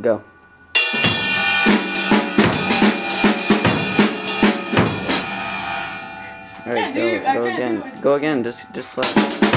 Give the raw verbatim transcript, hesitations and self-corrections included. Go. All right, go, go again. Go again. Just, just play.